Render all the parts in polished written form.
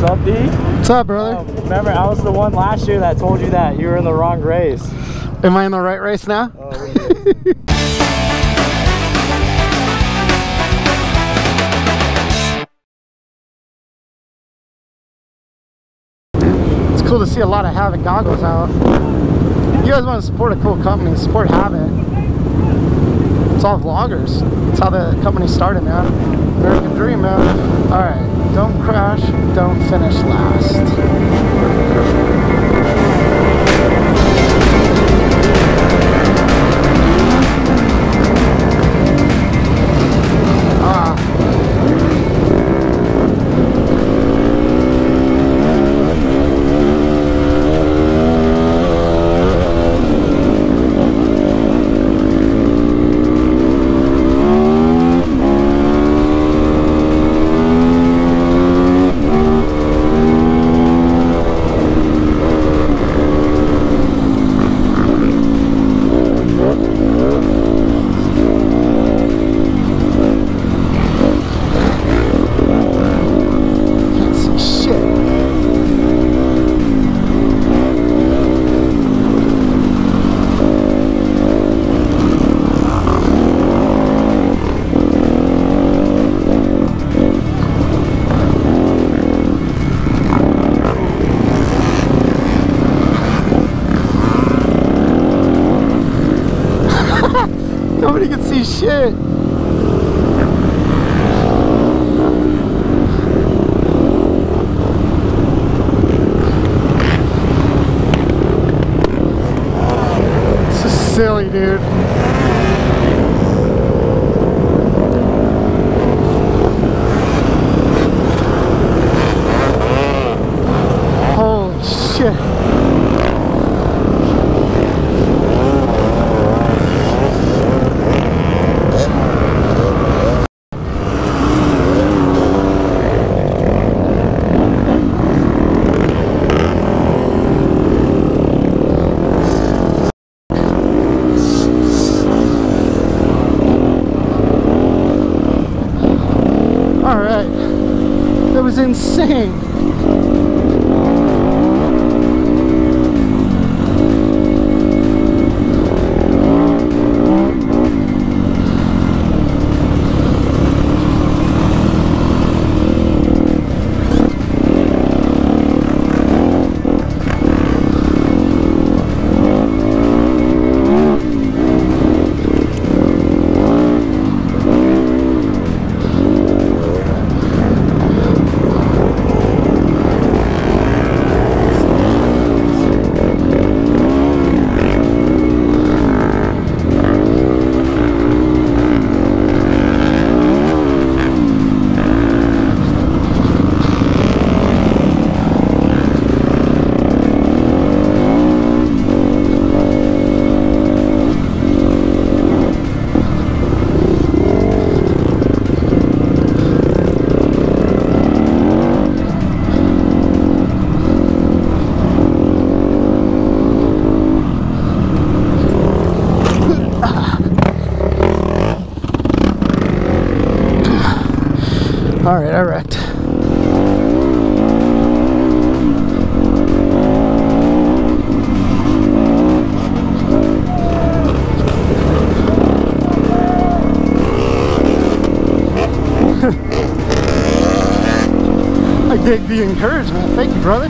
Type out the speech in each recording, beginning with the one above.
What's up, D? What's up, brother? Remember, I was the one last year that told you that you were in the wrong race. Am I in the right race now? Oh, yeah. Cool to see a lot of Havoc goggles out. If you guys want to support a cool company, support Havoc. It's all vloggers. It's how the company started, man. American dream, man. All right, don't crash, don't finish last. Shit. This is silly, dude. Holy shit. That was insane. Alright, I wrecked. I dig the encouragement. Thank you, brother.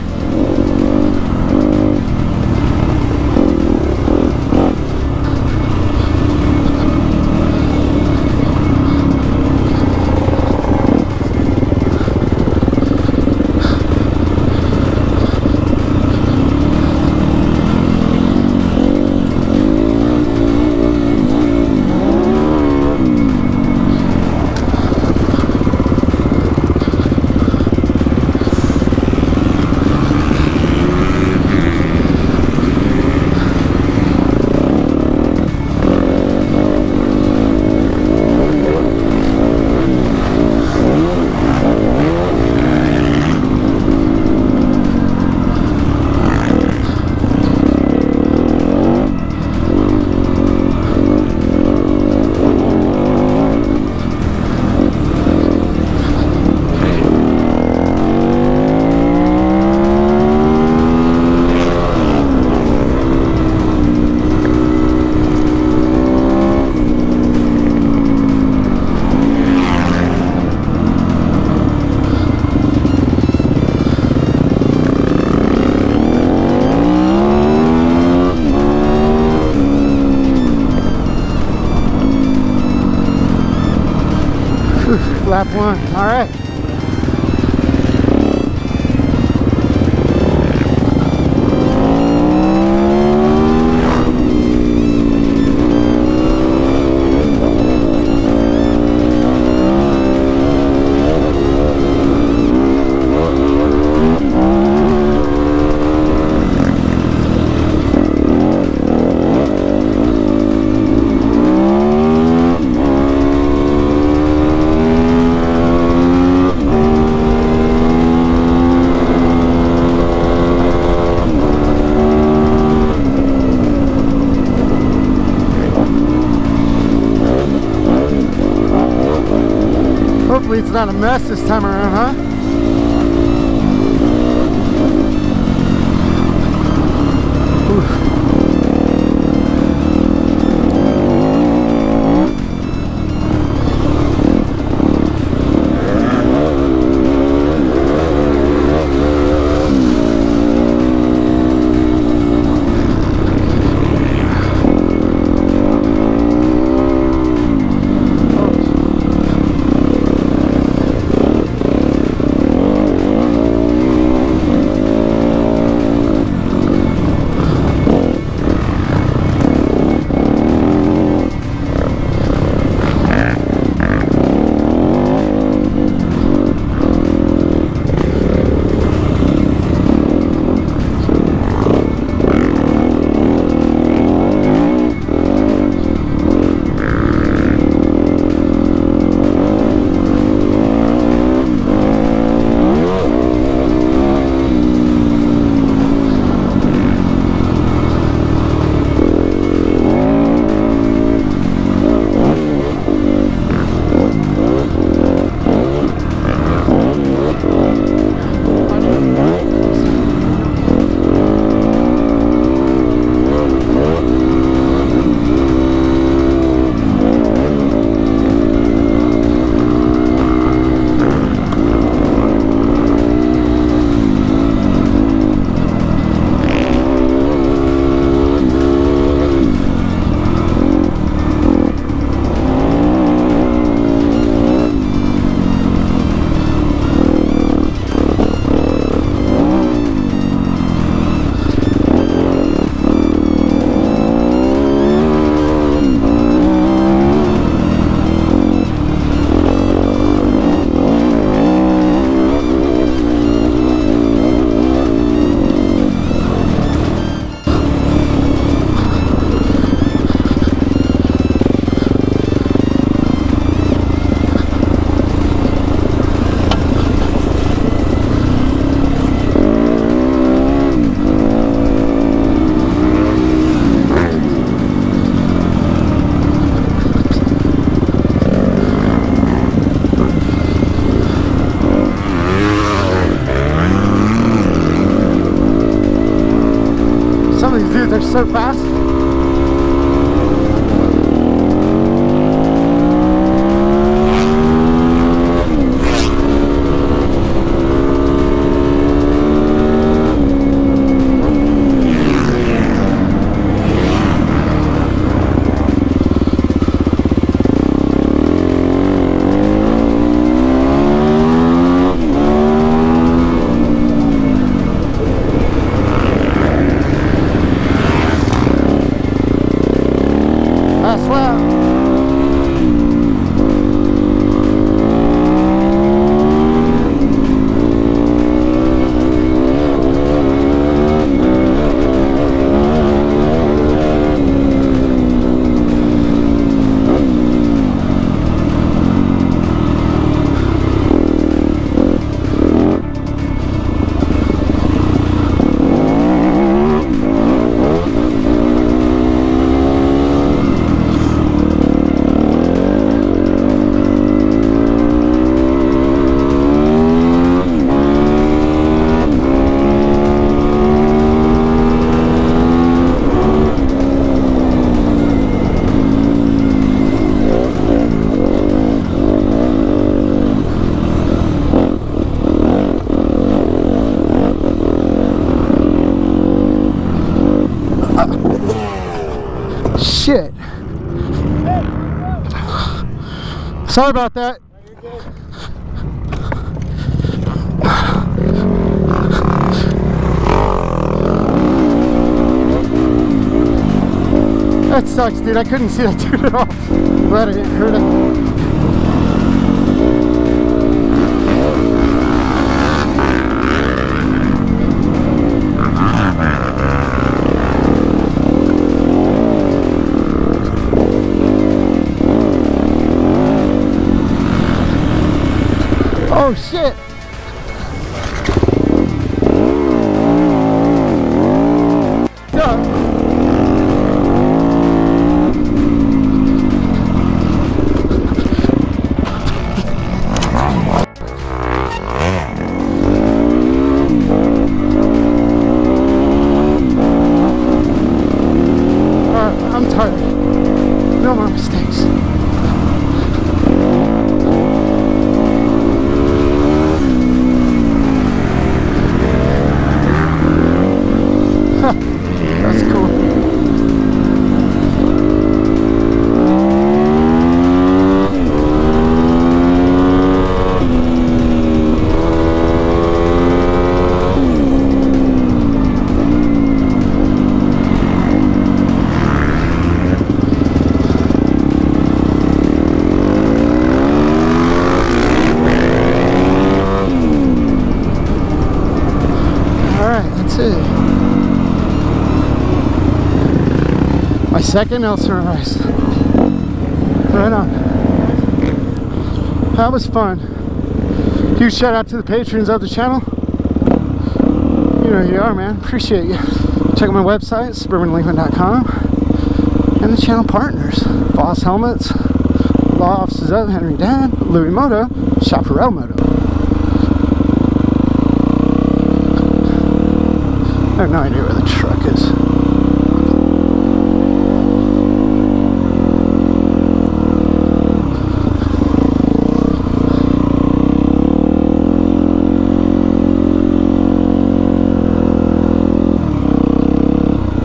one. All right. It's not a mess this time around, huh? They're so fast. Shit. Sorry about that. No, you're good. That sucks, dude. I couldn't see that dude at all. Glad I didn't hurt him. Oh shit! My second Elsinore race. Right on. That was fun. Huge shout out to the patrons of the channel. You know who you are, man. Appreciate you. Check out my website, suburbandelinquent.com, and the channel partners, Voss Helmets, Law Offices of Henry Haddad, Louis Moto, Chaparral Moto. I have no idea where the